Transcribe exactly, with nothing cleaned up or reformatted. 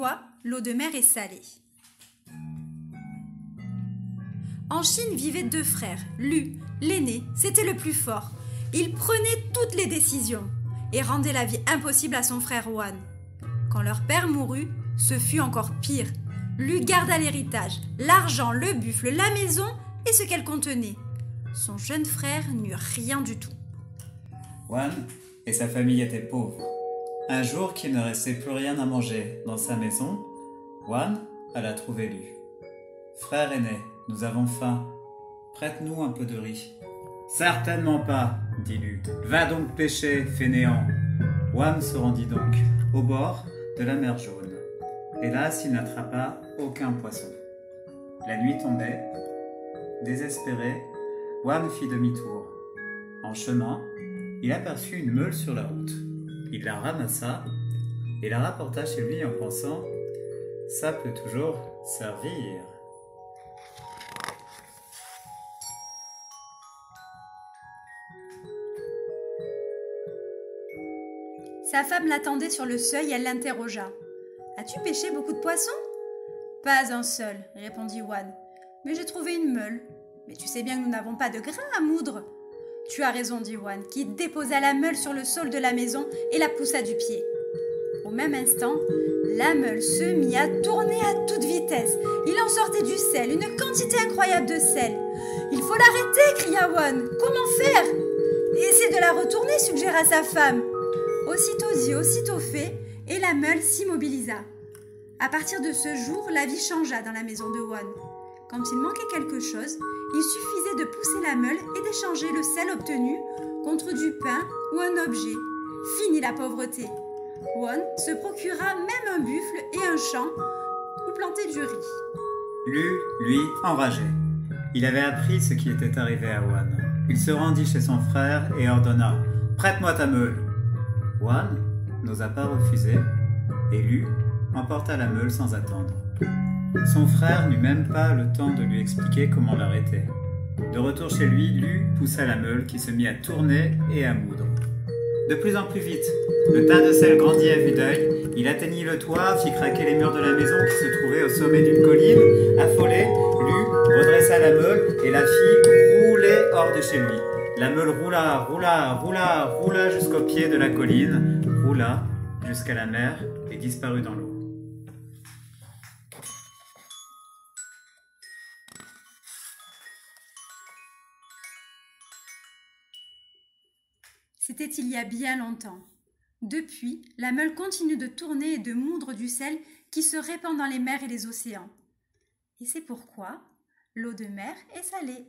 pourquoi l'eau de mer est salée. En Chine vivaient deux frères. Lu, l'aîné, c'était le plus fort. Il prenait toutes les décisions et rendait la vie impossible à son frère Wan. Quand leur père mourut, ce fut encore pire. Lu garda l'héritage, l'argent, le buffle, la maison et ce qu'elle contenait. Son jeune frère n'eut rien du tout. Wan et sa famille étaient pauvres. Un jour qu'il ne restait plus rien à manger dans sa maison, Wan alla trouver Lu. « Frère aîné, nous avons faim. Prête-nous un peu de riz. »« Certainement pas, » dit Lu. « Va donc pêcher, fainéant. » Wan se rendit donc au bord de la mer Jaune. Hélas, il n'attrapa aucun poisson. La nuit tombait. Désespéré, Wan fit demi-tour. En chemin, il aperçut une meule sur la route. Il la ramassa et la rapporta chez lui en pensant « Ça peut toujours servir. » Sa femme l'attendait sur le seuil, elle l'interrogea. « As-tu pêché beaucoup de poissons ?»« Pas un seul, » répondit Wan. « Mais j'ai trouvé une meule. Mais tu sais bien que nous n'avons pas de grain à moudre. » Tu as raison, dit Wan, qui déposa la meule sur le sol de la maison et la poussa du pied. Au même instant, la meule se mit à tourner à toute vitesse. Il en sortait du sel, une quantité incroyable de sel. « Il faut l'arrêter !» cria Wan. « Comment faire ?»« Essaie de la retourner !» suggéra sa femme. Aussitôt dit, aussitôt fait, et la meule s'immobilisa. À partir de ce jour, la vie changea dans la maison de Wan. Quand il manquait quelque chose, il suffisait de pousser la meule et d'échanger le sel obtenu contre du pain ou un objet. Fini la pauvreté. Wan se procura même un buffle et un champ où planter du riz. Lu, lui, enragé. Il avait appris ce qui était arrivé à Wan. Il se rendit chez son frère et ordonna « Prête-moi ta meule !» Wan n'osa pas refuser et Lu emporta la meule sans attendre. Son frère n'eut même pas le temps de lui expliquer comment l'arrêter. De retour chez lui, Lu poussa la meule qui se mit à tourner et à moudre. De plus en plus vite, le tas de sel grandit à vue d'œil, il atteignit le toit, fit craquer les murs de la maison qui se trouvait au sommet d'une colline. Affolé, Lu redressa la meule et la fit rouler hors de chez lui. La meule roula, roula, roula, roula jusqu'au pied de la colline, roula jusqu'à la mer et disparut dans l'eau. C'était il y a bien longtemps. Depuis, la meule continue de tourner et de moudre du sel qui se répand dans les mers et les océans. Et c'est pourquoi l'eau de mer est salée.